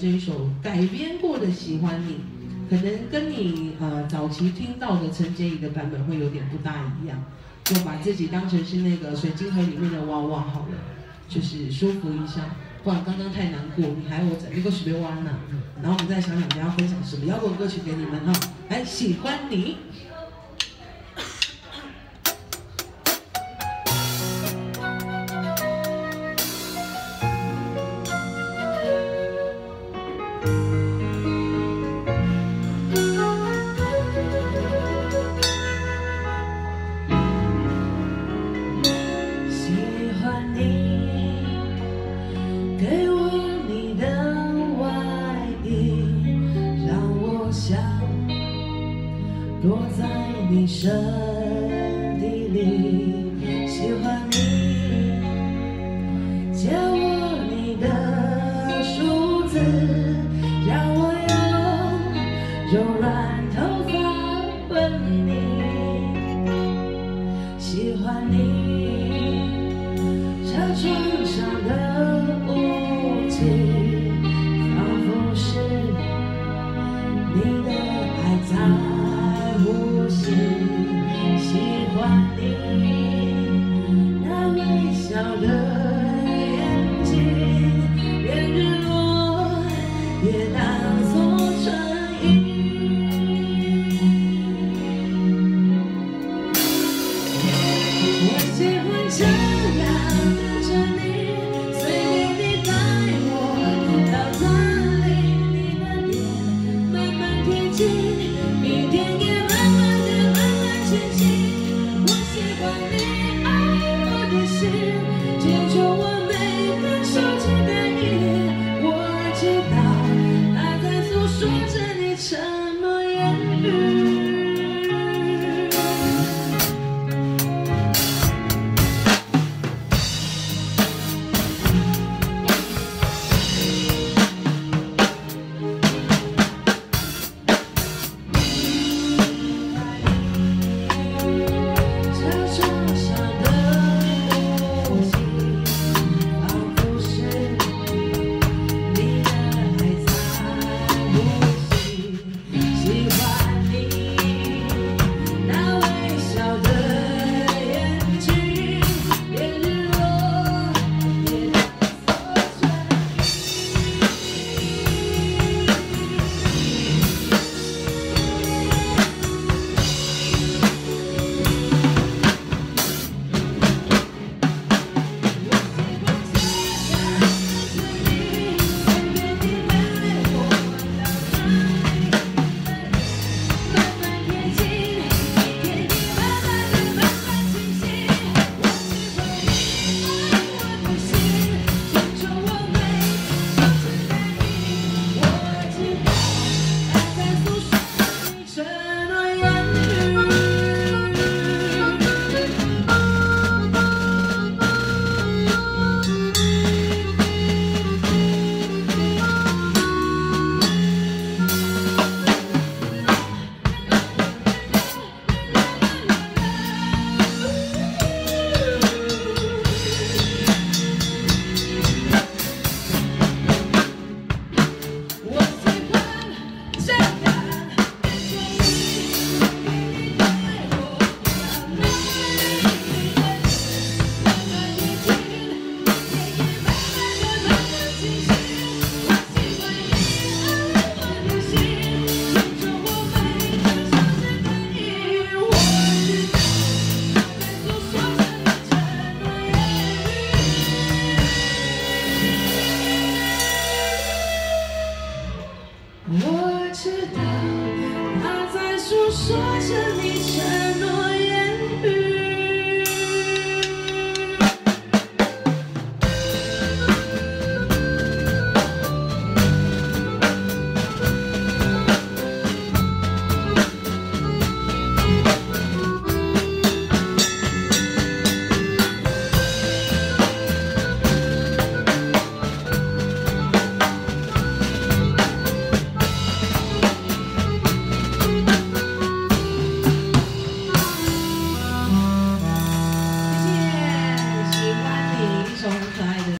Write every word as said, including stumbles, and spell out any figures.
这一首改编过的《喜欢你》，可能跟你呃早期听到的陈洁仪的版本会有点不大一样。就把自己当成是那个水晶盒里面的娃娃好了，就是舒服一下。不然刚刚太难过，你还我在那个水边玩呢。然后我们再想想大家分享什么摇滚歌曲给你们哈。来，《喜欢你》。 躲在你身体里，喜欢你，借我你的梳子，让我用柔软头发吻你，喜欢你，车窗上的雾气，仿佛是你的爱在。 呼吸，喜欢你那微笑的眼睛，连日落也当作衬衣。我喜欢这样看着你，随便你带我到哪里，你的脸慢慢贴近，一点点。 我知道他在诉说着。